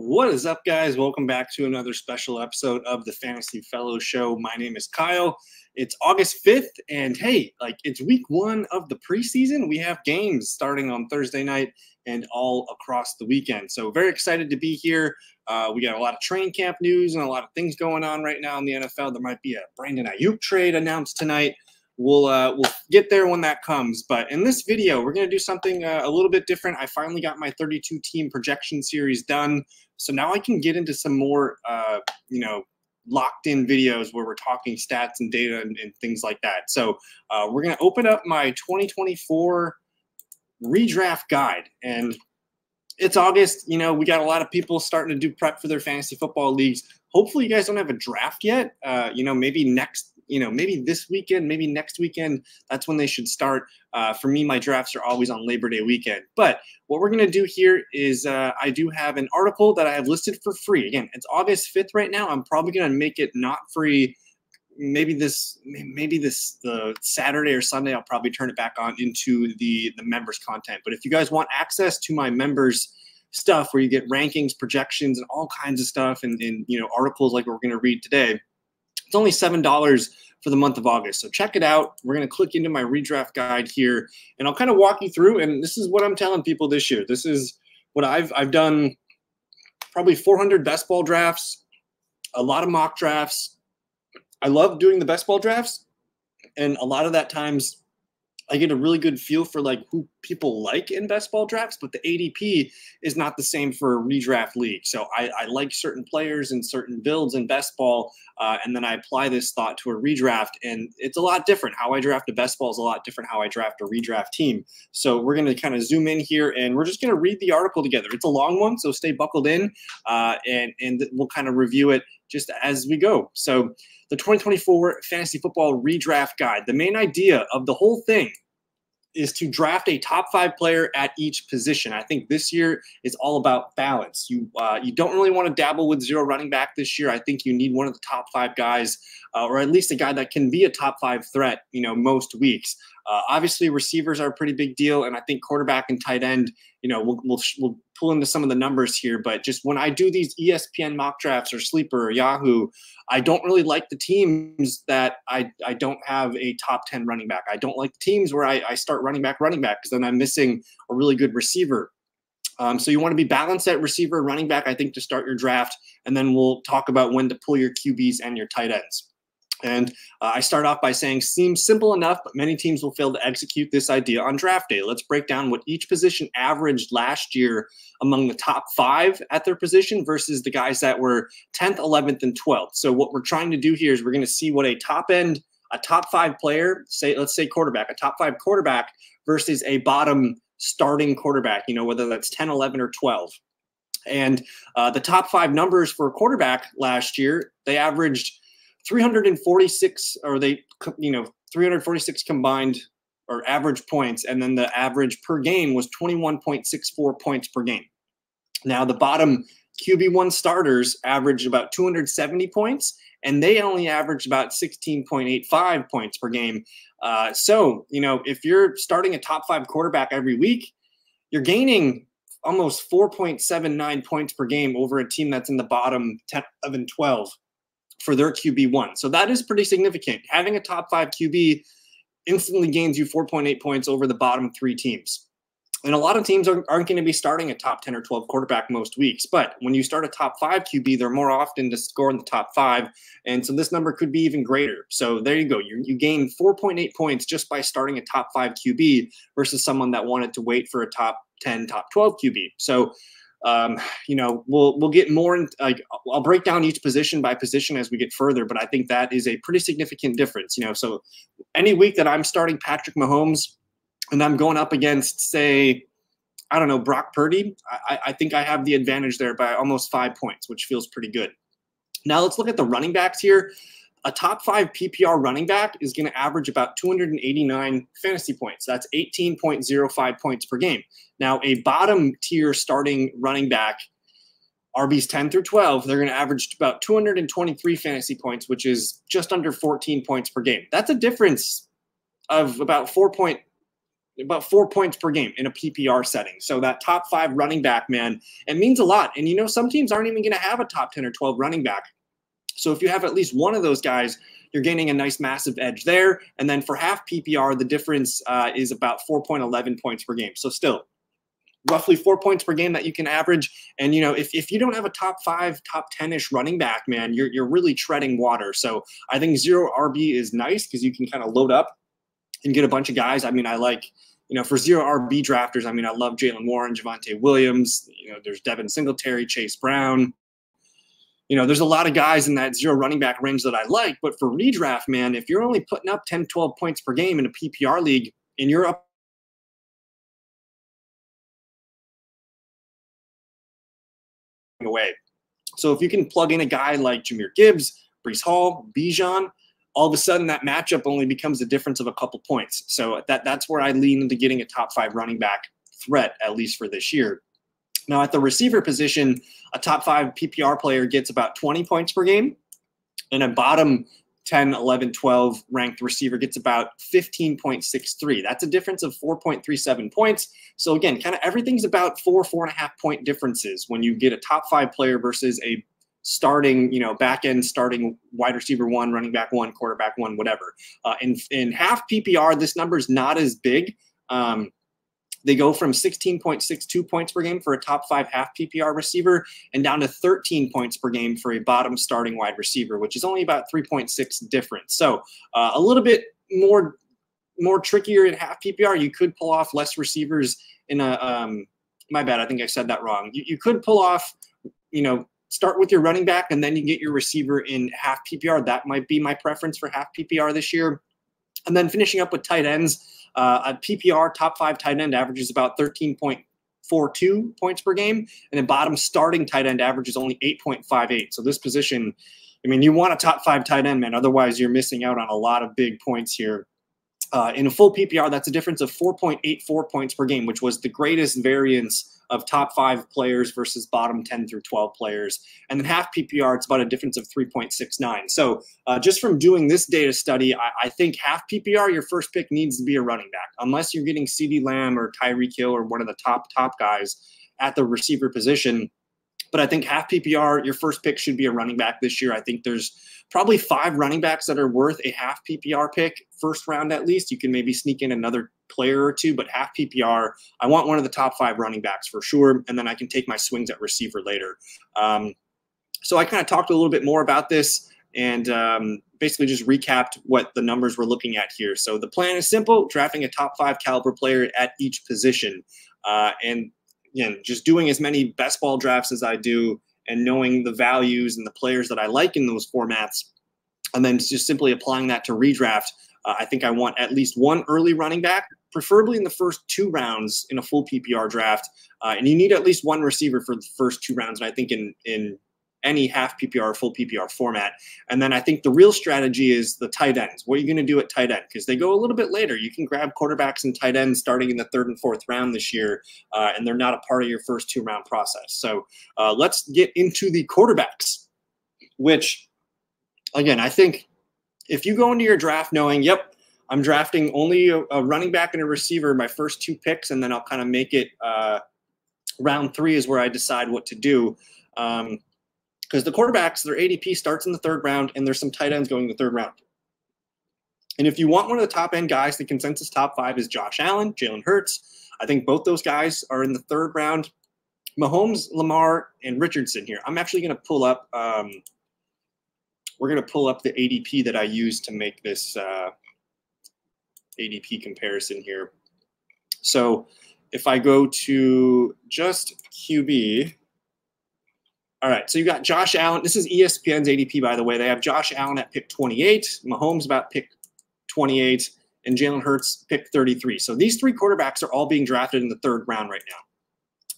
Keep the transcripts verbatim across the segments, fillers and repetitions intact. What is up, guys? Welcome back to another special episode of the Fantasy Fellow Show. My name is Kyle. It's August fifth, and hey, like, it's week one of the preseason. We have games starting on Thursday night and all across the weekend. So very excited to be here. Uh, we got a lot of training camp news and a lot of things going on right now in the N F L. There might be a Brandon Aiyuk trade announced tonight. We'll uh, we'll get there when that comes. But in this video, we're going to do something uh, a little bit different. I finally got my thirty-two team projection series done. So now I can get into some more, uh, you know, locked-in videos where we're talking stats and data and, and things like that. So uh, we're going to open up my twenty twenty-four redraft guide. And it's August. You know, we got a lot of people starting to do prep for their fantasy football leagues. Hopefully you guys don't have a draft yet. Uh, you know, maybe next You know, maybe this weekend, maybe next weekend, that's when they should start. Uh, for me, my drafts are always on Labor Day weekend. But what we're going to do here is uh, I do have an article that I have listed for free. Again, it's August fifth right now. I'm probably going to make it not free. Maybe this, maybe this the Saturday or Sunday, I'll probably turn it back on into the, the members content. But if you guys want access to my members stuff where you get rankings, projections, and all kinds of stuff and, and you know, articles like we're going to read today, it's only seven dollars for the month of August. So check it out. We're going to click into my redraft guide here, and I'll kind of walk you through. And this is what I'm telling people this year. This is what I've I've done probably four hundred best ball drafts, a lot of mock drafts. I love doing the best ball drafts, and a lot of that times I get a really good feel for like who people like in best ball drafts, but the A D P is not the same for a redraft league. So I, I like certain players and certain builds in best ball, uh, and then I apply this thought to a redraft, and it's a lot different. How I draft a best ball is a lot different how I draft a redraft team. So we're going to kind of zoom in here, and we're just going to read the article together. It's a long one, so stay buckled in, uh, and, and we'll kind of review it just as we go. So the twenty twenty-four Fantasy Football Redraft Guide. The main idea of the whole thing is to draft a top five player at each position. I think this year is all about balance. You uh, you don't really want to dabble with zero running back this year. I think you need one of the top five guys, uh, or at least a guy that can be a top five threat, you know, most weeks. Uh, obviously, receivers are a pretty big deal, and I think quarterback and tight end, you know, we'll, we'll, we'll pull into some of the numbers here. But just when I do these E S P N mock drafts or Sleeper or Yahoo, I don't really like the teams that I, I don't have a top ten running back. I don't like the teams where I, I start running back, running back, because then I'm missing a really good receiver. Um, so you want to be balanced at receiver and running back, I think, to start your draft. And then we'll talk about when to pull your Q Bs and your tight ends. And uh, I start off by saying, seems simple enough, but many teams will fail to execute this idea on draft day. Let's break down what each position averaged last year among the top five at their position versus the guys that were tenth, eleventh, and twelfth. So what we're trying to do here is we're going to see what a top end, a top five player, say, let's say quarterback, a top five quarterback versus a bottom starting quarterback, you know, whether that's ten, eleven, or twelve. And uh, the top five numbers for a quarterback last year, they averaged three hundred forty-six, or they, you know, three hundred forty-six combined or average points. And then the average per game was twenty-one point six four points per game. Now the bottom Q B one starters averaged about two hundred seventy points, and they only averaged about sixteen point eight five points per game. Uh, so, you know, if you're starting a top five quarterback every week, you're gaining almost four point seven nine points per game over a team that's in the bottom ten, eleven, twelve. For their Q B one. So that is pretty significant. Having a top five Q B instantly gains you four point eight points over the bottom three teams. And a lot of teams aren't, aren't going to be starting a top ten or twelve quarterback most weeks. But when you start a top five Q B, they're more often to score in the top five. And so this number could be even greater. So there you go. You, you gain four point eight points just by starting a top five Q B versus someone that wanted to wait for a top ten, top twelve Q B. So Um, you know, we'll we'll get more in, like, I'll break down each position by position as we get further, but I think that is a pretty significant difference. You know, so any week that I'm starting Patrick Mahomes and I'm going up against, say, I don't know, Brock Purdy, I, I think I have the advantage there by almost five points, which feels pretty good. Now let's look at the running backs here. A top five P P R running back is going to average about two hundred eighty-nine fantasy points. That's eighteen point zero five points per game. Now, a bottom tier starting running back R Bs ten through twelve, they're going to average about two hundred twenty-three fantasy points, which is just under fourteen points per game. That's a difference of about four point, about four points per game in a P P R setting. So that top five running back, man, it means a lot. And, you know, some teams aren't even going to have a top ten or twelve running back. So if you have at least one of those guys, you're gaining a nice massive edge there. And then for half P P R, the difference uh, is about four point one one points per game. So still roughly four points per game that you can average. And, you know, if, if you don't have a top five, top ten-ish running back, man, you're, you're really treading water. So I think zero R B is nice because you can kind of load up and get a bunch of guys. I mean, I like, you know, for zero R B drafters, I mean, I love Jalen Warren, Javonte Williams. You know, there's Devin Singletary, Chase Brown. You know, there's a lot of guys in that zero running back range that I like. But for redraft, man, if you're only putting up ten, twelve points per game in a P P R league and you're up away. So if you can plug in a guy like Jahmyr Gibbs, Breece Hall, Bijan, all of a sudden that matchup only becomes a difference of a couple points. So that that's where I lean into getting a top five running back threat, at least for this year. Now, at the receiver position, a top five P P R player gets about twenty points per game, and a bottom ten, eleven, twelve ranked receiver gets about fifteen point six three. That's a difference of four point three seven points. So again, kind of everything's about four, four and a half point differences when you get a top five player versus a starting, you know, back end starting wide receiver one, running back one, quarterback one, whatever. Uh, in, in half P P R, this number is not as big. Um, They go from sixteen point six two points per game for a top five half P P R receiver and down to thirteen points per game for a bottom starting wide receiver, which is only about three point six difference. So uh, a little bit more more trickier in half P P R. You could pull off less receivers in a um, – my bad, I think I said that wrong. You, you could pull off, you know, start with your running back and then you get your receiver in half P P R. That might be my preference for half P P R this year. And then finishing up with tight ends. Uh, a P P R top five tight end averages about thirteen point four two points per game, and the bottom starting tight end averages only eight point five eight. So this position, I mean, you want a top five tight end, man. Otherwise, you're missing out on a lot of big points here. Uh, in a full P P R, that's a difference of four point eight four points per game, which was the greatest variance of top five players versus bottom ten through twelve players. And then half P P R, it's about a difference of three point six nine. So uh, just from doing this data study, I, I think half P P R, your first pick needs to be a running back, unless you're getting CeeDee Lamb or Tyreek Hill or one of the top, top guys at the receiver position. But I think half P P R, your first pick should be a running back this year. I think there's probably five running backs that are worth a half P P R pick, first round at least. You can maybe sneak in another player or two, but half P P R, I want one of the top five running backs for sure, and then I can take my swings at receiver later. Um, so I kind of talked a little bit more about this and um, basically just recapped what the numbers we're looking at here. So the plan is simple, drafting a top five caliber player at each position. Uh, and again, just doing as many best ball drafts as I do, and knowing the values and the players that I like in those formats, and then just simply applying that to redraft. Uh, I think I want at least one early running back, preferably in the first two rounds in a full P P R draft. Uh, and you need at least one receiver for the first two rounds, and I think in, in any half P P R or full P P R format. And then I think the real strategy is the tight ends. What are you going to do at tight end? Because they go a little bit later. You can grab quarterbacks and tight ends starting in the third and fourth round this year, uh, and they're not a part of your first two-round process. So uh, let's get into the quarterbacks, which, again, I think if you go into your draft knowing, yep, I'm drafting only a, a running back and a receiver my first two picks, and then I'll kind of make it uh, round three is where I decide what to do. Um, Because the quarterbacks, their A D P starts in the third round, and there's some tight ends going in the third round. And if you want one of the top-end guys, the consensus top five is Josh Allen, Jalen Hurts. I think both those guys are in the third round. Mahomes, Lamar, and Richardson here. I'm actually going to pull up um, – we're going to pull up the A D P that I used to make this uh, A D P comparison here. So if I go to just Q B – all right, so you got Josh Allen. This is E S P N's A D P, by the way. They have Josh Allen at pick twenty-eight, Mahomes about pick twenty-eight, and Jalen Hurts pick thirty-three. So these three quarterbacks are all being drafted in the third round right now.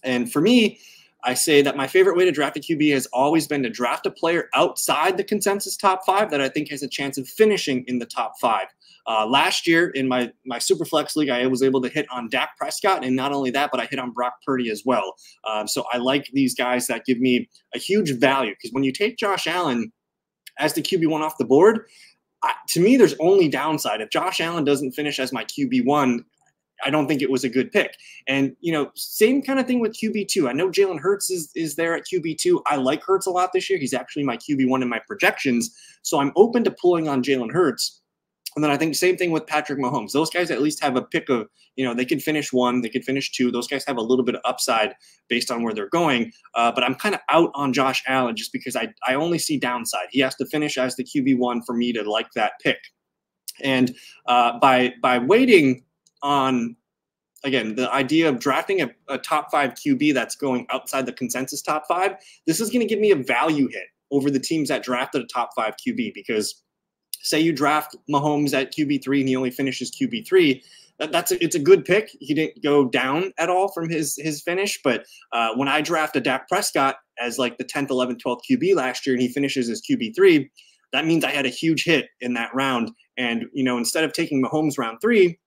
And for me, I say that my favorite way to draft a Q B has always been to draft a player outside the consensus top five that I think has a chance of finishing in the top five. Uh, last year in my, my Superflex League, I was able to hit on Dak Prescott, and not only that, but I hit on Brock Purdy as well. Um, so I like these guys that give me a huge value, because when you take Josh Allen as the Q B one off the board, I, to me, there's only downside. If Josh Allen doesn't finish as my Q B one, I don't think it was a good pick. And, you know, same kind of thing with Q B two. I know Jalen Hurts is, is there at Q B two. I like Hurts a lot this year. He's actually my Q B one in my projections. So I'm open to pulling on Jalen Hurts. And then I think same thing with Patrick Mahomes. Those guys at least have a pick of, you know, they could finish one, they could finish two. Those guys have a little bit of upside based on where they're going. Uh, but I'm kind of out on Josh Allen just because I, I only see downside. He has to finish as the Q B one for me to like that pick. And uh, by, by waiting on, again, the idea of drafting a, a top five Q B that's going outside the consensus top five, this is going to give me a value hit over the teams that drafted a top five Q B, because say you draft Mahomes at Q B three and he only finishes Q B three, that, that's a, it's a good pick. He didn't go down at all from his his finish. But uh, when I draft a Dak Prescott as like the tenth, eleventh, twelfth Q B last year and he finishes as Q B three, that means I had a huge hit in that round. And, you know, instead of taking Mahomes round three,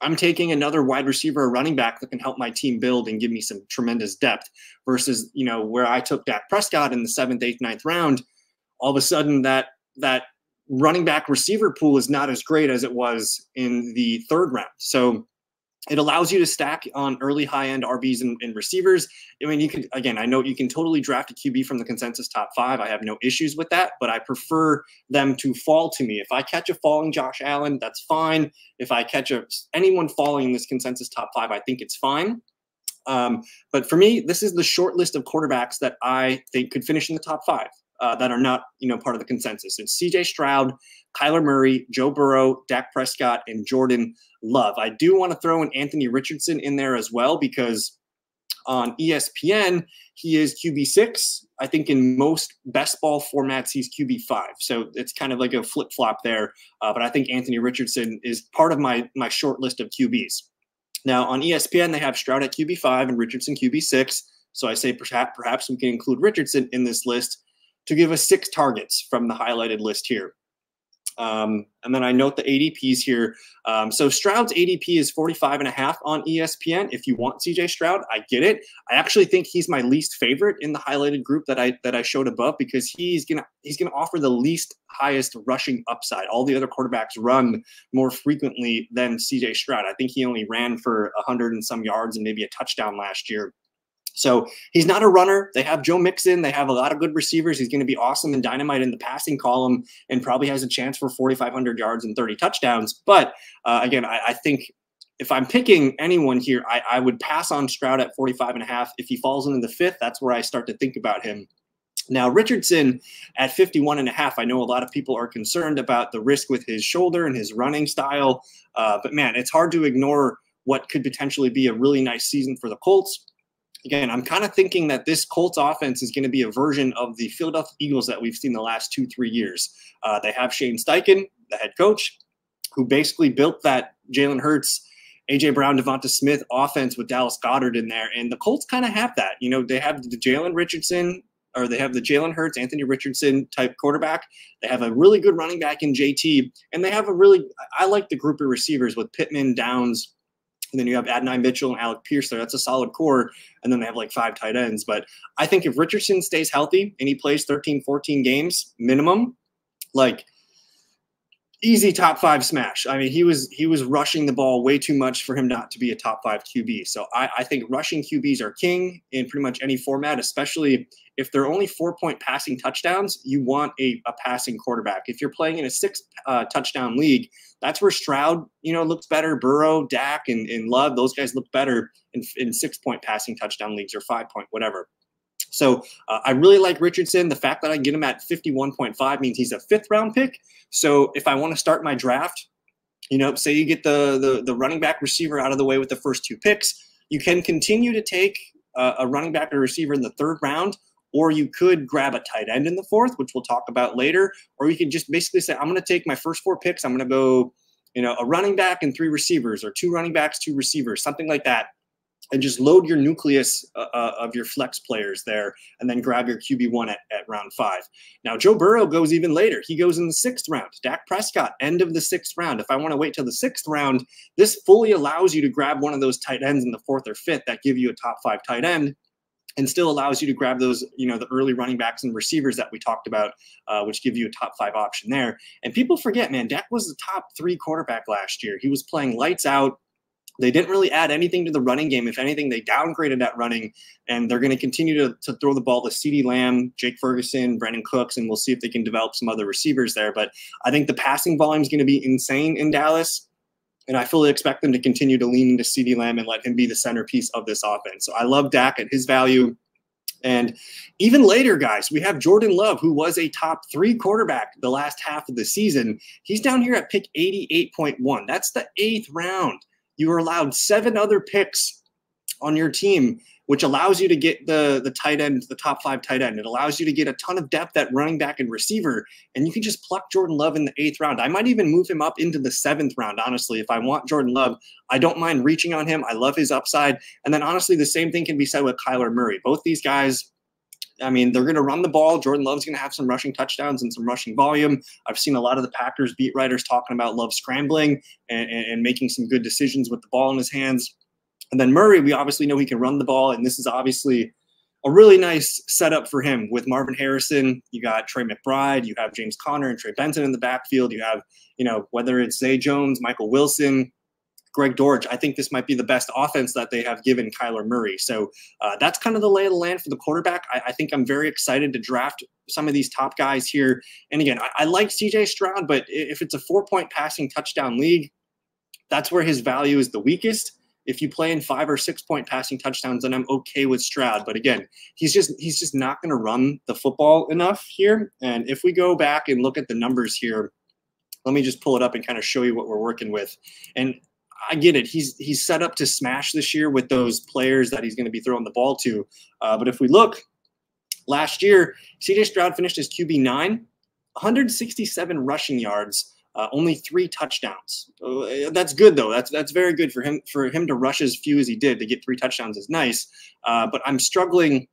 I'm taking another wide receiver or running back that can help my team build and give me some tremendous depth versus, you know, where I took Dak Prescott in the seventh, eighth, ninth round. All of a sudden that that running back receiver pool is not as great as it was in the third round. So it allows you to stack on early high-end R Bs and, and receivers. I mean, you could, again, I know you can totally draft a Q B from the consensus top five. I have no issues with that, but I prefer them to fall to me. If I catch a falling Josh Allen, that's fine. If I catch a, anyone falling in this consensus top five, I think it's fine. Um, but for me, this is the short list of quarterbacks that I think could finish in the top five. Uh, that are not, you know, part of the consensus. It's C J Stroud, Kyler Murray, Joe Burrow, Dak Prescott, and Jordan Love. I do want to throw in Anthony Richardson in there as well, because on E S P N, he is Q B six. I think in most best ball formats, he's Q B five. So it's kind of like a flip-flop there. Uh, but I think Anthony Richardson is part of my, my short list of Q Bs. Now, on E S P N, they have Stroud at Q B five and Richardson Q B six. So I say perhaps, perhaps we can include Richardson in this list to give us six targets from the highlighted list here. Um, and then I note the A D Ps here. Um, so Stroud's A D P is forty-five and a half on E S P N. If you want C J Stroud, I get it. I actually think he's my least favorite in the highlighted group that I that I showed above, because he's gonna he's gonna offer the least highest rushing upside. All the other quarterbacks run more frequently than C J Stroud. I think he only ran for a hundred and some yards and maybe a touchdown last year. So he's not a runner. They have Joe Mixon. They have a lot of good receivers. He's going to be awesome and dynamite in the passing column and probably has a chance for forty-five hundred yards and thirty touchdowns. But uh, again, I, I think if I'm picking anyone here, I, I would pass on Stroud at forty-five and a half. If he falls into the fifth, that's where I start to think about him. Now, Richardson at fifty-one and a half, I know a lot of people are concerned about the risk with his shoulder and his running style. Uh, but man, it's hard to ignore what could potentially be a really nice season for the Colts. Again, I'm kind of thinking that this Colts offense is going to be a version of the Philadelphia Eagles that we've seen the last two, three years. Uh, they have Shane Steichen, the head coach, who basically built that Jalen Hurts, A J Brown, Devonta Smith offense with Dallas Goedert in there. And the Colts kind of have that. You know, they have the Jalen Richardson, or they have the Jalen Hurts, Anthony Richardson type quarterback. They have a really good running back in J T. And they have a really, I like the group of receivers with Pittman, Downs, and then you have Adonai Mitchell and Alec Pierce there. That's a solid core. And then they have like five tight ends. But I think if Richardson stays healthy and he plays thirteen, fourteen games minimum, like easy top five smash. I mean, he was he was rushing the ball way too much for him not to be a top five Q B. So I, I think rushing Q Bs are king in pretty much any format, especially if they're only four-point passing touchdowns. You want a, a passing quarterback. If you're playing in a six-touchdown uh, league, that's where Stroud, you know, looks better. Burrow, Dak, and, and Love, those guys look better in, in six-point passing touchdown leagues or five-point, whatever. So uh, I really like Richardson. The fact that I get him at fifty-one point five means he's a fifth-round pick. So if I want to start my draft, you know, say you get the, the, the running back receiver out of the way with the first two picks, you can continue to take uh, a running back or receiver in the third round, or you could grab a tight end in the fourth, which we'll talk about later, or you can just basically say, I'm going to take my first four picks. I'm going to go, you know, a running back and three receivers, or two running backs, two receivers, something like that. and just load your nucleus uh, of your flex players there, and then grab your Q B one at, at round five. Now, Joe Burrow goes even later. He goes in the sixth round. Dak Prescott, end of the sixth round. If I want to wait till the sixth round, this fully allows you to grab one of those tight ends in the fourth or fifth that give you a top five tight end, and still allows you to grab those, you know, the early running backs and receivers that we talked about, uh, which give you a top five option there. And people forget, man, Dak was the top three quarterback last year. He was playing lights out. They didn't really add anything to the running game. If anything, they downgraded that running, and they're going to continue to, to throw the ball to CeeDee Lamb, Jake Ferguson, Brandon Cooks, and we'll see if they can develop some other receivers there. But I think the passing volume is going to be insane in Dallas, and I fully expect them to continue to lean into CeeDee Lamb and let him be the centerpiece of this offense. So I love Dak at his value. And even later, guys, we have Jordan Love, who was a top three quarterback the last half of the season. He's down here at pick eighty-eight point one. That's the eighth round. You are allowed seven other picks on your team, which allows you to get the, the tight end, the top five tight end. It allows you to get a ton of depth at running back and receiver, and you can just pluck Jordan Love in the eighth round. I might even move him up into the seventh round, honestly. If I want Jordan Love, I don't mind reaching on him. I love his upside. And then, honestly, the same thing can be said with Kyler Murray. Both these guys, I mean, they're going to run the ball. Jordan Love's going to have some rushing touchdowns and some rushing volume. I've seen a lot of the Packers beat writers talking about Love scrambling and, and, and making some good decisions with the ball in his hands. And then Murray, we obviously know he can run the ball, and this is obviously a really nice setup for him. With Marvin Harrison, you got Trey McBride, you have James Conner and Trey Benton in the backfield. You have, you know, whether it's Zay Jones, Michael Wilson, Greg Dortch, I think this might be the best offense that they have given Kyler Murray. So uh, that's kind of the lay of the land for the quarterback. I, I think I'm very excited to draft some of these top guys here. And again, I, I like C J. Stroud, but if it's a four-point passing touchdown league, that's where his value is the weakest. If you play in five or six point passing touchdowns, then I'm okay with Stroud. But again, he's just he's just not going to run the football enough here. And if we go back and look at the numbers here, let me just pull it up and kind of show you what we're working with. And I get it. He's he's set up to smash this year with those players that he's going to be throwing the ball to. Uh, but if we look, last year, C J. Stroud finished as Q B nine, one hundred sixty-seven rushing yards. Uh, only three touchdowns. Uh, that's good, though. That's that's very good for him. For him to rush as few as he did to get three touchdowns is nice. Uh, but I'm struggling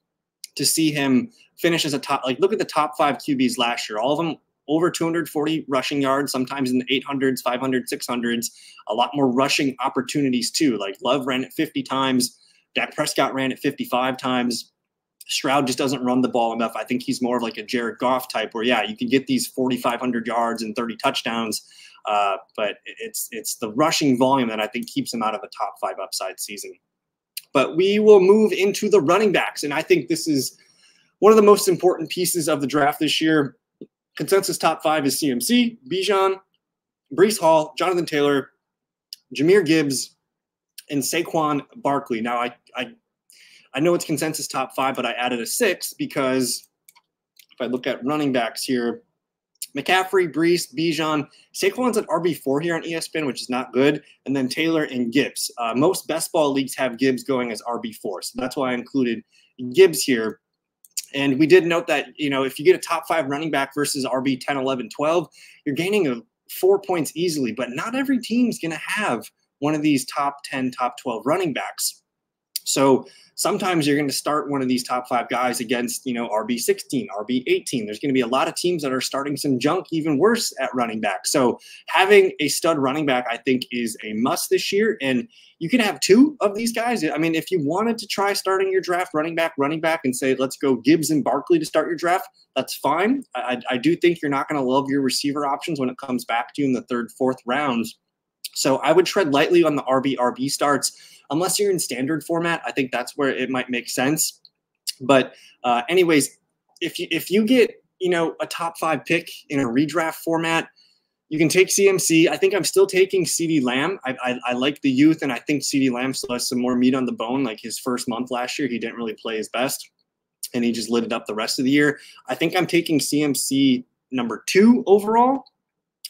to see him finish as a top. Like, look at the top five Q Bs last year. All of them over two hundred forty rushing yards, sometimes in the eight hundreds, five hundreds, six hundreds. A lot more rushing opportunities, too. Like, Love ran it fifty times. Dak Prescott ran it fifty-five times. Stroud just doesn't run the ball enough. I think he's more of like a Jared Goff type where, yeah, you can get these forty-five hundred yards and thirty touchdowns, uh, but it's it's the rushing volume that I think keeps him out of a top five upside season. But we will move into the running backs, and I think this is one of the most important pieces of the draft this year. Consensus top five is C M C, Bijan, Breece Hall, Jonathan Taylor, Jahmyr Gibbs, and Saquon Barkley. Now, I, I – I know it's consensus top five, but I added a six because if I look at running backs here, McCaffrey, Breece, Bijan, Saquon's at R B four here on E S P N, which is not good, and then Taylor and Gibbs. Uh, most best ball leagues have Gibbs going as R B four, so that's why I included Gibbs here. And we did note that, you know, if you get a top five running back versus R B ten, eleven, twelve, you're gaining a, four points easily, but not every team's going to have one of these top ten, top twelve running backs. So sometimes you're going to start one of these top five guys against, you know, R B sixteen, R B eighteen. There's going to be a lot of teams that are starting some junk even worse at running back. So having a stud running back, I think, is a must this year. And you can have two of these guys. I mean, if you wanted to try starting your draft running back, running back and say, let's go Gibbs and Barkley to start your draft, that's fine. I, I do think you're not going to love your receiver options when it comes back to you in the third, fourth rounds. So I would tread lightly on the R B R B starts unless you're in standard format. I think that's where it might make sense. But uh, anyways, if you, if you get, you know, a top five pick in a redraft format, you can take C M C. I think I'm still taking CeeDee Lamb. I, I, I like the youth, and I think CeeDee Lamb still has some more meat on the bone. Like, his first month last year, he didn't really play his best, and he just lit it up the rest of the year. I think I'm taking C M C number two overall.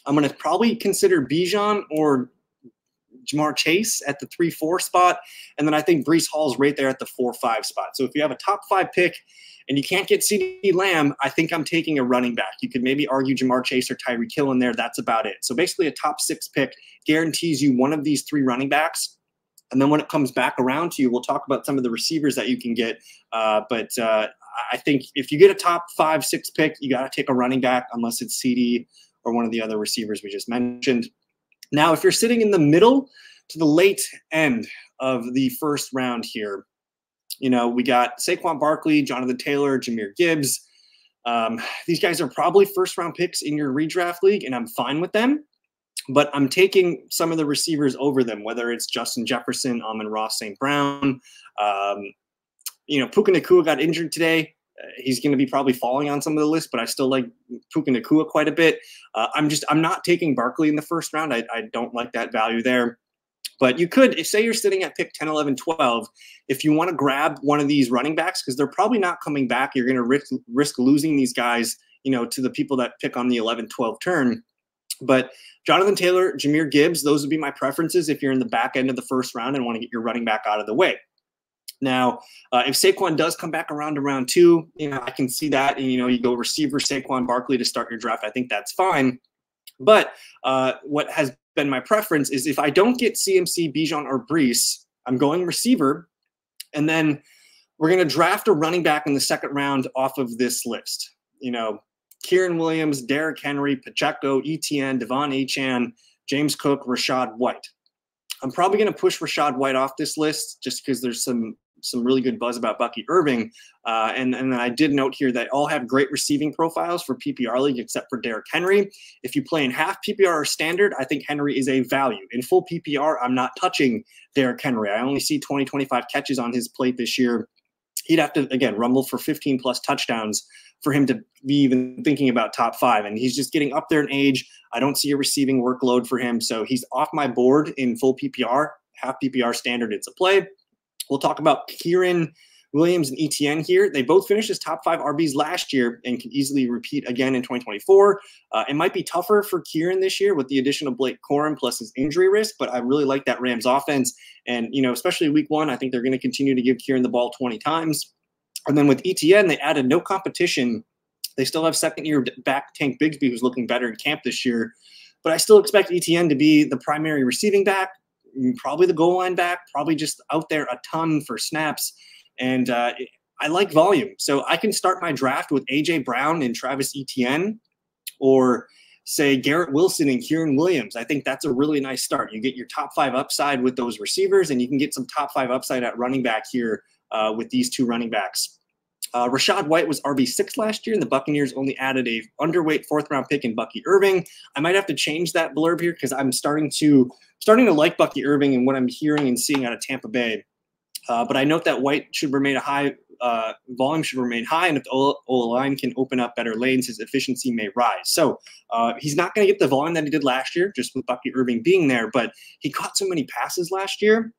I'm going to probably consider Bijan or Ja'Marr Chase at the three four spot, and then I think Breece Hall's right there at the four five spot. So if you have a top five pick and you can't get CeeDee Lamb, I think I'm taking a running back. You could maybe argue Ja'Marr Chase or Tyreek Hill in there. That's about it. So basically a top six pick guarantees you one of these three running backs. And then when it comes back around to you, we'll talk about some of the receivers that you can get. Uh, but uh, I think if you get a top five, six pick, you got to take a running back unless it's CeeDee or one of the other receivers we just mentioned. Now, if you're sitting in the middle to the late end of the first round here, you know, we got Saquon Barkley, Jonathan Taylor, Jahmyr Gibbs. Um, these guys are probably first round picks in your redraft league, and I'm fine with them. But I'm taking some of the receivers over them, whether it's Justin Jefferson, Amon-Ra Saint Brown. Um, you know, Puka Nacua got injured today. Uh, he's going to be probably falling on some of the list, but I still like Puka Nacua quite a bit. Uh, I'm just I'm not taking Barkley in the first round. I, I don't like that value there. But you could, if say you're sitting at pick ten, eleven, twelve, if you want to grab one of these running backs, because they're probably not coming back, you're going to risk, risk losing these guys, you know, to the people that pick on the eleven, twelve turn. But Jonathan Taylor, Jahmyr Gibbs, those would be my preferences if you're in the back end of the first round and want to get your running back out of the way. Now, uh, if Saquon does come back around to round two, you know, I can see that. And, you know, you go receiver Saquon Barkley to start your draft. I think that's fine. But uh, what has been my preference is if I don't get C M C, Bijan, or Brees, I'm going receiver, and then we're going to draft a running back in the second round off of this list. You know, Kieran Williams, Derrick Henry, Pacheco, Etienne, Devon Achane, James Cook, Rachaad White. I'm probably going to push Rachaad White off this list just because there's some some really good buzz about Bucky Irving. Uh, and, and then I did note here that all have great receiving profiles for P P R league except for Derrick Henry. If you play in half P P R or standard, I think Henry is a value. In full P P R, I'm not touching Derrick Henry. I only see twenty, twenty-five catches on his plate this year. He'd have to, again, rumble for fifteen plus touchdowns for him to be even thinking about top five. And he's just getting up there in age. I don't see a receiving workload for him. So he's off my board in full P P R, half P P R standard. It's a play. We'll talk about Kieran Williams and Etienne here. They both finished as top five R Bs last year and can easily repeat again in twenty twenty-four. Uh, it might be tougher for Kieran this year with the addition of Blake Corum plus his injury risk, but I really like that Rams offense. And, you know, especially week one, I think they're going to continue to give Kieran the ball twenty times. And then with Etienne, they added no competition. They still have second-year back Tank Bigsby, who's looking better in camp this year. But I still expect Etienne to be the primary receiving back, probably the goal line back, probably just out there a ton for snaps. And uh, I like volume. So I can start my draft with A J. Brown and Travis Etienne, or say Garrett Wilson and Kieran Williams. I think that's a really nice start. You get your top five upside with those receivers, and you can get some top five upside at running back here uh, with these two running backs. Uh, Rachaad White was R B six last year, and the Buccaneers only added a underweight fourth-round pick in Bucky Irving. I might have to change that blurb here because I'm starting to starting to like Bucky Irving and what I'm hearing and seeing out of Tampa Bay. Uh, but I note that White should remain a high uh, volume should remain high, and if the O-line can open up better lanes, his efficiency may rise. So uh, he's not going to get the volume that he did last year, just with Bucky Irving being there. But he caught so many passes last year,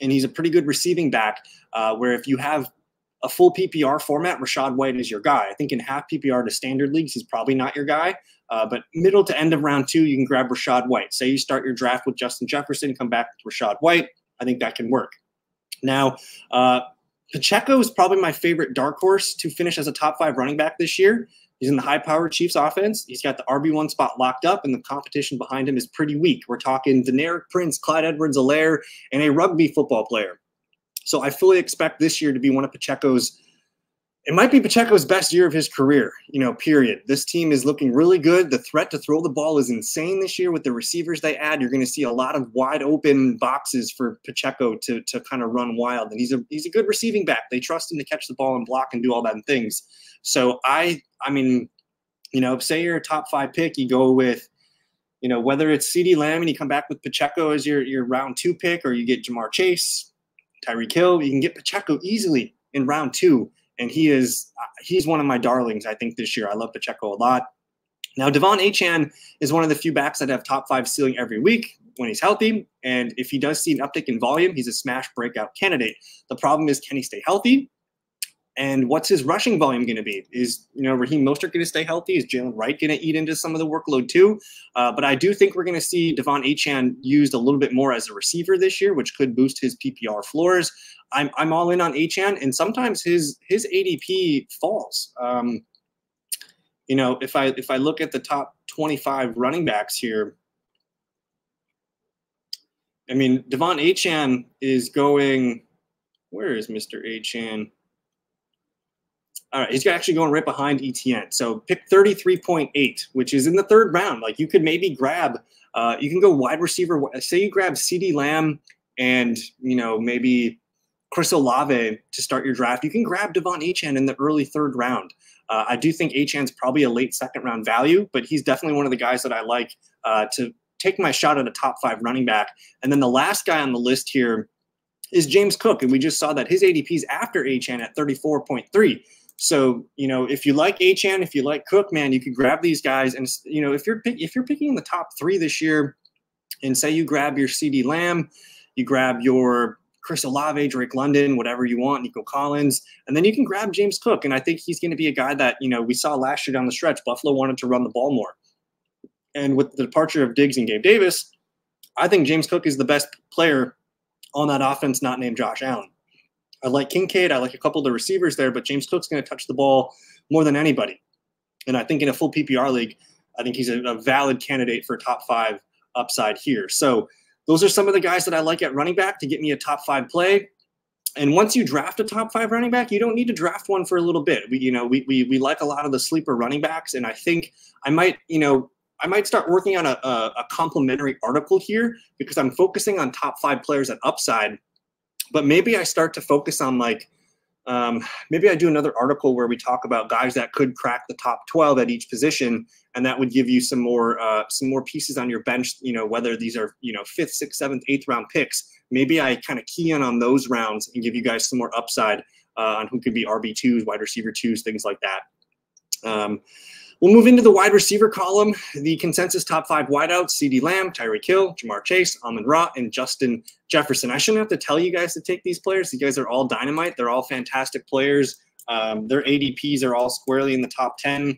and he's a pretty good receiving back. Uh, where if you have a full P P R format, Rachaad White is your guy. I think in half P P R to standard leagues, he's probably not your guy. Uh, but middle to end of round two, you can grab Rachaad White. Say you start your draft with Justin Jefferson, come back with Rachaad White. I think that can work. Now, uh, Pacheco is probably my favorite dark horse to finish as a top five running back this year. He's in the high-powered Chiefs offense. He's got the R B one spot locked up, and the competition behind him is pretty weak. We're talking Deneric Prince, Clyde Edwards-Helaire, and a rugby football player. So I fully expect this year to be one of Pacheco's – it might be Pacheco's best year of his career, you know, period. This team is looking really good. The threat to throw the ball is insane this year with the receivers they add. You're going to see a lot of wide-open boxes for Pacheco to, to kind of run wild. And he's a, he's a good receiving back. They trust him to catch the ball and block and do all that and things. So, I I mean, you know, say you're a top five pick, you go with – you know, whether it's CeeDee Lamb and you come back with Pacheco as your, your round two pick, or you get Ja'Marr Chase – Tyreek Hill, you can get Pacheco easily in round two, and he is he's one of my darlings, I think, this year. I love Pacheco a lot. Now, Devon Achane is one of the few backs that have top five ceiling every week when he's healthy, and if he does see an uptick in volume, he's a smash breakout candidate. The problem is, can he stay healthy? And what's his rushing volume going to be? Is, you know, Raheem Mostert going to stay healthy? Is Jalen Wright going to eat into some of the workload too? Uh, but I do think we're going to see Devon Achane used a little bit more as a receiver this year, which could boost his P P R floors. I'm I'm all in on Achane, and sometimes his his A D P falls. Um, you know, if I if I look at the top twenty-five running backs here, I mean, Devon Achane is going – where is Mister Achane? All right, he's actually going right behind E T N. So pick thirty-three point eight, which is in the third round. Like, you could maybe grab uh, – you can go wide receiver. Say you grab CeeDee Lamb and, you know, maybe Chris Olave to start your draft. You can grab Devon Achane in the early third round. Uh, I do think Achane's probably a late second-round value, but he's definitely one of the guys that I like uh, to take my shot at a top five running back. And then the last guy on the list here is James Cook, and we just saw that his A D P is after Achane at thirty-four point three. So, you know, if you like Achane, if you like Cook, man, you could grab these guys. And, you know, if you're pick, if you're picking in the top three this year, and say you grab your CeeDee Lamb, you grab your Chris Olave, Drake London, whatever you want, Nico Collins, and then you can grab James Cook. And I think he's going to be a guy that, you know, we saw last year down the stretch, Buffalo wanted to run the ball more. And with the departure of Diggs and Gabe Davis, I think James Cook is the best player on that offense not named Josh Allen. I like Kincaid. I like a couple of the receivers there, but James Cook's going to touch the ball more than anybody. And I think in a full P P R league, I think he's a, a valid candidate for top five upside here. So those are some of the guys that I like at running back to get me a top five play. And once you draft a top five running back, you don't need to draft one for a little bit. We, you know, we, we, we like a lot of the sleeper running backs. And I think I might, you know, I might start working on a, a, a complimentary article here, because I'm focusing on top five players at upside. But maybe I start to focus on, like, um, maybe I do another article where we talk about guys that could crack the top twelve at each position, and that would give you some more uh, some more pieces on your bench, you know, whether these are, you know, fifth, sixth, seventh, eighth round picks. Maybe I kind of key in on those rounds and give you guys some more upside uh, on who could be R B twos, wide receiver twos, things like that. Um, We'll move into the wide receiver column. The consensus top five wideouts: CeeDee Lamb, Tyreek Hill, Ja'Marr Chase, Amon-Ra, and Justin Jefferson. I shouldn't have to tell you guys to take these players. These guys are all dynamite. They're all fantastic players. Um, their A D Ps are all squarely in the top ten.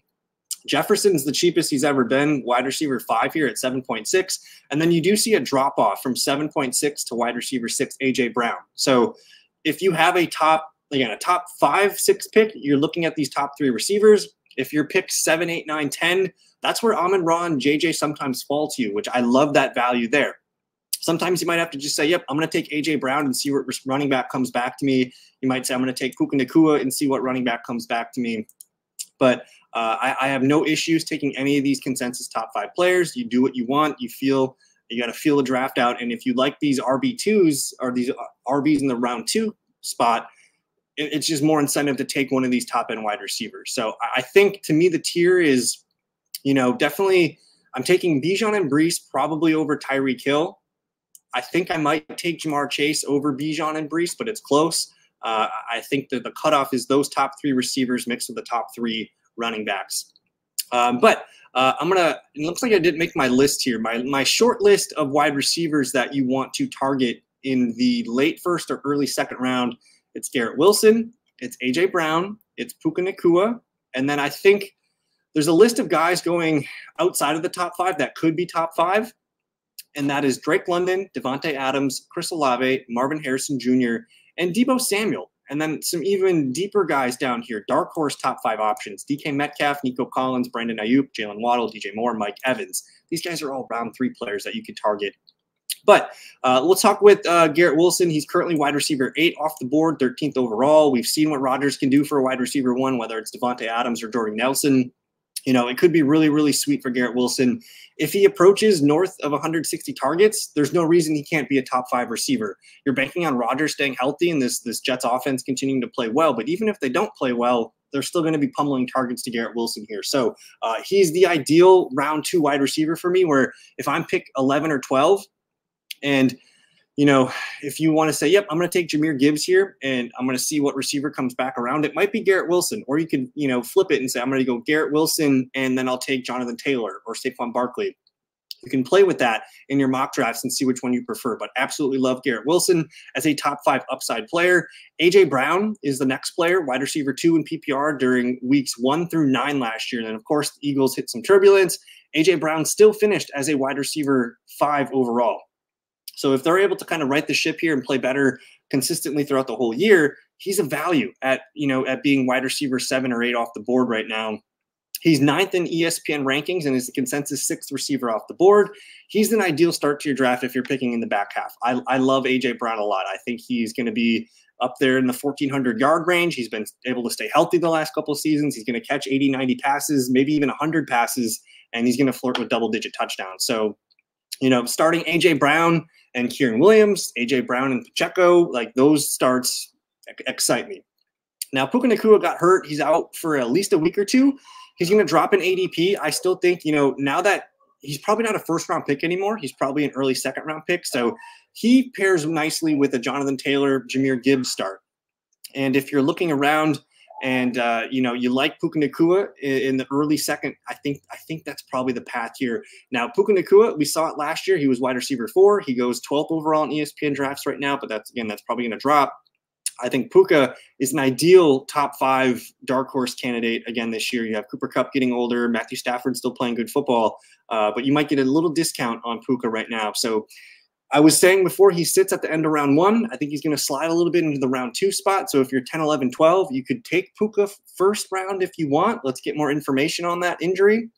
Jefferson's the cheapest he's ever been, wide receiver five here at seven point six. And then you do see a drop-off from seven point six to wide receiver six, A J. Brown. So if you have a top, again, a top five, six pick, you're looking at these top three receivers. If you're picked seven, eight, nine, ten, that's where Amon-Ra and J J sometimes fall to you, which I love that value there. Sometimes you might have to just say, yep, I'm going to take A J. Brown and see what running back comes back to me. You might say, I'm going to take Puka Nacua and see what running back comes back to me. But uh, I, I have no issues taking any of these consensus top five players. You do what you want. You feel you got to feel the draft out. And if you like these R B twos or these R Bs in the round two spot, it's just more incentive to take one of these top-end wide receivers. So I think, to me, the tier is, you know, definitely I'm taking Bijan and Brees probably over Tyreek Hill. I think I might take Ja'Marr Chase over Bijan and Brees, but it's close. Uh, I think that the cutoff is those top three receivers mixed with the top three running backs. Um, but uh, I'm going to – it looks like I didn't make my list here. My, my short list of wide receivers that you want to target in the late first or early second round – it's Garrett Wilson, it's A J. Brown, it's Puka Nacua, and then I think there's a list of guys going outside of the top five that could be top five, and that is Drake London, Davante Adams, Chris Olave, Marvin Harrison Junior, and Deebo Samuel, and then some even deeper guys down here, dark horse top five options, D K Metcalf, Nico Collins, Brandon Aiyuk, Jalen Waddle, D J Moore, Mike Evans. These guys are all round three players that you could target. But uh, we'll talk with uh, Garrett Wilson. He's currently wide receiver eight off the board, thirteenth overall. We've seen what Rodgers can do for a wide receiver one, whether it's Davante Adams or Jordan Nelson. You know, it could be really, really sweet for Garrett Wilson. If he approaches north of one hundred sixty targets, there's no reason he can't be a top five receiver. You're banking on Rodgers staying healthy and this, this Jets offense continuing to play well. But even if they don't play well, they're still going to be pummeling targets to Garrett Wilson here. So uh, he's the ideal round two wide receiver for me, where if I'm pick eleven or twelve, and, you know, if you want to say, yep, I'm going to take Jahmyr Gibbs here and I'm going to see what receiver comes back around, it might be Garrett Wilson. Or you could, you know, flip it and say, I'm going to go Garrett Wilson and then I'll take Jonathan Taylor or Saquon Barkley. You can play with that in your mock drafts and see which one you prefer. But absolutely love Garrett Wilson as a top five upside player. A J. Brown is the next player, wide receiver two in P P R during weeks one through nine last year. And then, of course, the Eagles hit some turbulence. A J. Brown still finished as a wide receiver five overall. So if they're able to kind of right the ship here and play better consistently throughout the whole year, he's a value at, you know, at being wide receiver seven or eight off the board right now. He's ninth in E S P N rankings and is the consensus sixth receiver off the board. He's an ideal start to your draft if you're picking in the back half. I, I love A J. Brown a lot. I think he's going to be up there in the fourteen hundred yard range. He's been able to stay healthy the last couple of seasons. He's going to catch eighty, ninety passes, maybe even one hundred passes, and he's going to flirt with double-digit touchdowns. So, you know, starting A J. Brown and Kieran Williams, A J. Brown and Pacheco, like those starts excite me. Now, Puka Nacua got hurt. He's out for at least a week or two. He's going to drop in A D P. I still think, you know, now that he's probably not a first-round pick anymore, he's probably an early second-round pick. So he pairs nicely with a Jonathan Taylor, Jahmyr Gibbs start. And if you're looking around and, uh, you know, you like Puka Nacua in, in the early second, I think I think that's probably the path here. Now, Puka Nacua, we saw it last year. He was wide receiver four. He goes twelfth overall in E S P N drafts right now, but that's, again, that's probably going to drop. I think Puka is an ideal top five dark horse candidate again this year. You have Cooper Kupp getting older, Matthew Stafford still playing good football, uh, but you might get a little discount on Puka right now. So I was saying before, he sits at the end of round one. I think he's going to slide a little bit into the round two spot. So if you're ten, eleven, twelve, you could take Puka first round if you want. Let's get more information on that injury.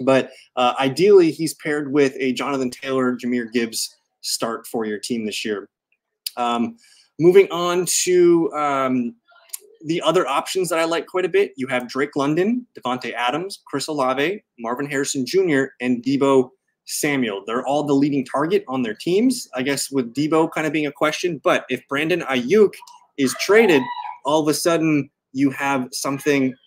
But uh, ideally, he's paired with a Jonathan Taylor, Jahmyr Gibbs start for your team this year. Um, Moving on to um, the other options that I like quite a bit, you have Drake London, Davante Adams, Chris Olave, Marvin Harrison Junior, and Deebo Samuel. They're all the leading target on their teams, I guess with Deebo kind of being a question. But if Brandon Aiyuk is traded, all of a sudden you have something –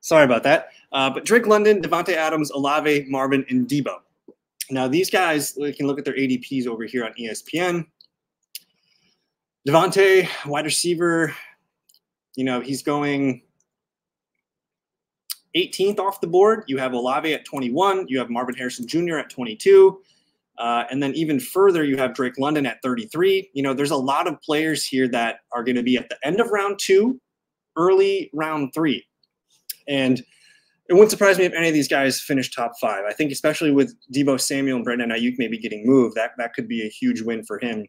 Sorry about that. Uh, but Drake London, Davante Adams, Olave, Marvin, and Deebo. Now, these guys, we can look at their A D Ps over here on E S P N. Davante, wide receiver, you know, he's going eighteenth off the board. You have Olave at twenty-one. You have Marvin Harrison Junior at twenty-two. Uh, and then even further, you have Drake London at thirty-three. You know, there's a lot of players here that are going to be at the end of round two, early round three. And it wouldn't surprise me if any of these guys finish top five. I think especially with Deebo Samuel and Brandon Aiyuk maybe getting moved, that, that could be a huge win for him.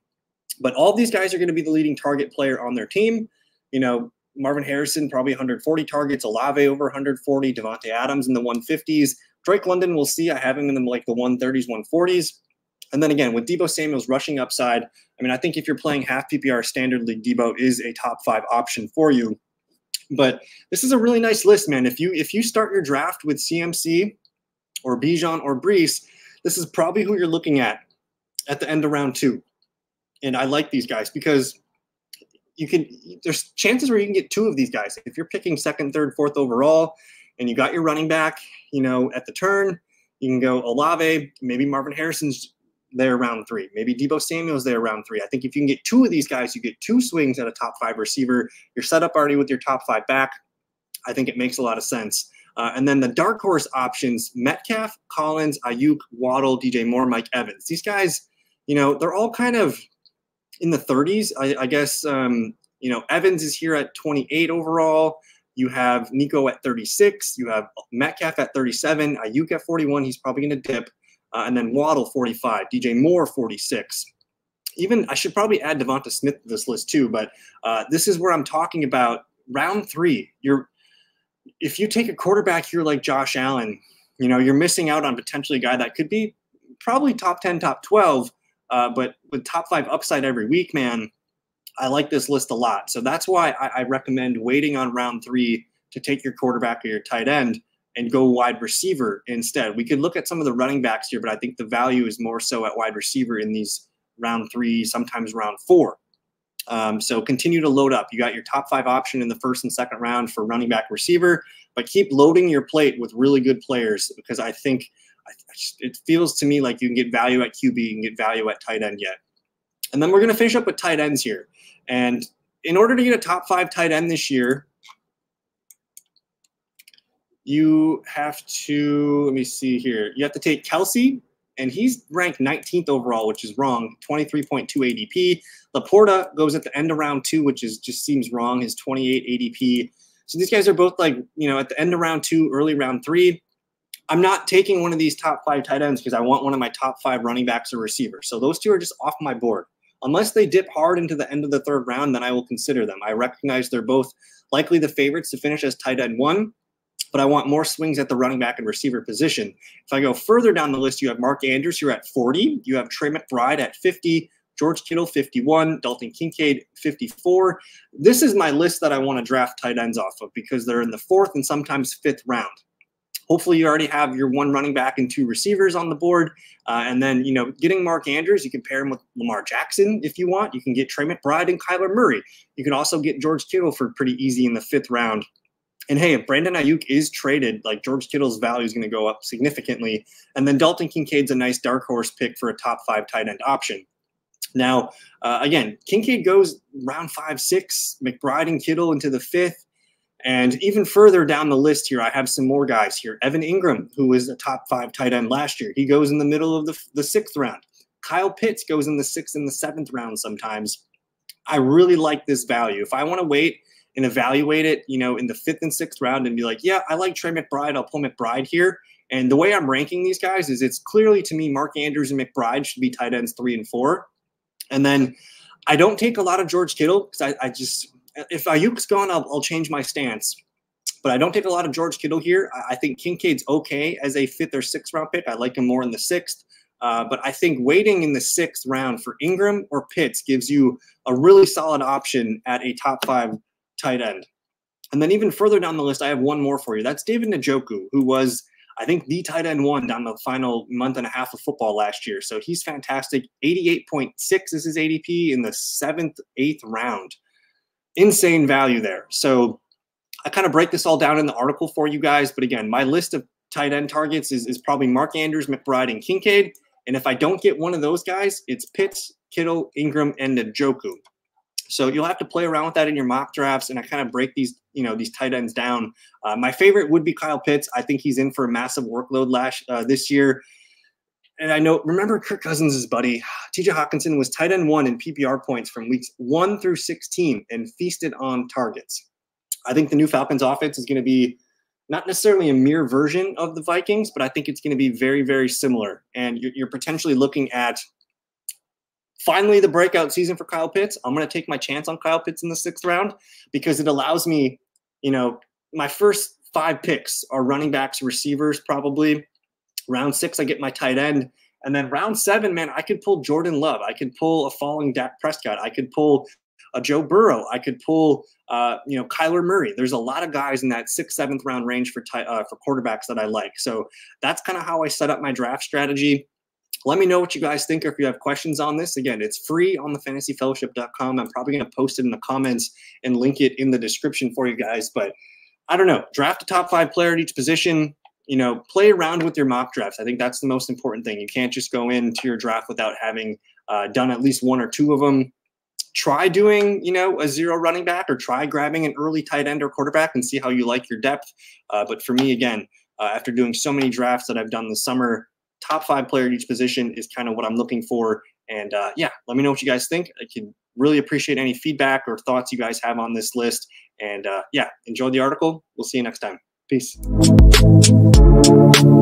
But all these guys are going to be the leading target player on their team. You know, Marvin Harrison probably one hundred forty targets, Olave over one hundred forty, Davante Adams in the one fifties. Drake London, we'll see. I have him in the, like the one thirties, one forties. And then again, with Deebo Samuel's rushing upside, I mean, I think if you're playing half P P R standard league, Deebo is a top five option for you. But this is a really nice list, man. If you if you start your draft with C M C or Bijan or Brees, this is probably who you're looking at at the end of round two. And I like these guys because you can. There's chances where you can get two of these guys if you're picking second, third, fourth overall, and you got your running back. You know, at the turn, you can go Olave. Maybe Marvin Harrison's there round three. Maybe Deebo Samuel's there round three. I think if you can get two of these guys, you get two swings at a top five receiver. You're set up already with your top five back. I think it makes a lot of sense. Uh, and then the dark horse options, Metcalf, Collins, Aiyuk, Waddle, D J Moore, Mike Evans. These guys, you know, they're all kind of in the thirties. I, I guess, um, you know, Evans is here at twenty-eight overall. You have Nico at thirty-six. You have Metcalf at thirty-seven. Aiyuk at forty-one. He's probably going to dip. Uh, and then Waddle, forty-five, D J Moore, forty-six. Even I should probably add Devonta Smith to this list too, but uh, this is where I'm talking about round three. You're, if you take a quarterback here like Josh Allen, you know, you're missing out on potentially a guy that could be probably top ten, top twelve, uh, but with top five upside every week, man, I like this list a lot. So that's why I, I recommend waiting on round three to take your quarterback or your tight end and go wide receiver instead. We could look at some of the running backs here, but I think the value is more so at wide receiver in these round three, sometimes round four. Um, so continue to load up. You got your top five option in the first and second round for running back receiver, but keep loading your plate with really good players because I think it feels to me like you can get value at Q B, you can get value at tight end yet. And then we're going to finish up with tight ends here. And in order to get a top five tight end this year, you have to, let me see here. You have to take Kelsey, and he's ranked nineteenth overall, which is wrong, twenty-three point two A D P. Laporta goes at the end of round two, which is just seems wrong, his twenty-eight A D P. So these guys are both like, you know, at the end of round two, early round three. I'm not taking one of these top five tight ends because I want one of my top five running backs or receivers. So those two are just off my board. Unless they dip hard into the end of the third round, then I will consider them. I recognize they're both likely the favorites to finish as tight end one, but I want more swings at the running back and receiver position. If I go further down the list, you have Mark Andrews here at forty. You have Trey McBride at fifty. George Kittle, fifty-one. Dalton Kincaid, fifty-four. This is my list that I want to draft tight ends off of because they're in the fourth and sometimes fifth round. Hopefully you already have your one running back and two receivers on the board. Uh, and then, you know, getting Mark Andrews, you can pair him with Lamar Jackson if you want. You can get Trey McBride and Kyler Murray. You can also get George Kittle for pretty easy in the fifth round. And hey, if Brandon Aiyuk is traded, like George Kittle's value is going to go up significantly. And then Dalton Kincaid's a nice dark horse pick for a top five tight end option. Now, uh, again, Kincaid goes round five, six, McBride and Kittle into the fifth. And even further down the list here, I have some more guys here. Evan Ingram, who was a top five tight end last year, he goes in the middle of the, the sixth round. Kyle Pitts goes in the sixth and the seventh round sometimes. I really like this value. If I want to wait and evaluate it, you know, in the fifth and sixth round and be like, yeah, I like Trey McBride, I'll pull McBride here. And the way I'm ranking these guys is it's clearly to me Mark Andrews and McBride should be tight ends three and four. And then I don't take a lot of George Kittle because I, I just – if Ayuk's gone, I'll, I'll change my stance. But I don't take a lot of George Kittle here. I, I think Kincaid's okay as a fifth or sixth round pick. I like him more in the sixth. Uh, but I think waiting in the sixth round for Ingram or Pitts gives you a really solid option at a top five tight end. And then even further down the list, I have one more for you. That's David Njoku, who was, I think, the tight end one down the final month and a half of football last year. So he's fantastic. eighty-eight point six is his A D P in the seventh, eighth round. Insane value there. So I kind of break this all down in the article for you guys. But again, my list of tight end targets is, is probably Mark Andrews, McBride, and Kincaid. And if I don't get one of those guys, it's Pitts, Kittle, Ingram, and Njoku. So you'll have to play around with that in your mock drafts. And I kind of break these, you know, these tight ends down. Uh, my favorite would be Kyle Pitts. I think he's in for a massive workload last uh, this year. And I know, remember Kirk Cousins' buddy, T J Hawkinson, was tight end one in P P R points from weeks one through sixteen and feasted on targets. I think the new Falcons offense is going to be not necessarily a mere version of the Vikings, but I think it's going to be very, very similar. And you're, you're potentially looking at finally the breakout season for Kyle Pitts. I'm going to take my chance on Kyle Pitts in the sixth round because it allows me, you know, my first five picks are running backs, receivers probably. Round six, I get my tight end. And then round seven, man, I could pull Jordan Love. I could pull a falling Dak Prescott. I could pull a Joe Burrow. I could pull, uh, you know, Kyler Murray. There's a lot of guys in that sixth, seventh round range for, uh, for quarterbacks that I like. So that's kind of how I set up my draft strategy. Let me know what you guys think or if you have questions on this. Again, it's free on the fantasy fellowship dot com. I'm probably going to post it in the comments and link it in the description for you guys. But I don't know, draft a top five player at each position. You know, play around with your mock drafts. I think that's the most important thing. You can't just go into your draft without having uh, done at least one or two of them. Try doing, you know, a zero running back or try grabbing an early tight end or quarterback and see how you like your depth. Uh, but for me, again, uh, after doing so many drafts that I've done this summer, top five player at each position is kind of what I'm looking for. And uh, yeah, let me know what you guys think. I can really appreciate any feedback or thoughts you guys have on this list. And uh, yeah, enjoy the article. We'll see you next time. Peace.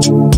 Thank you.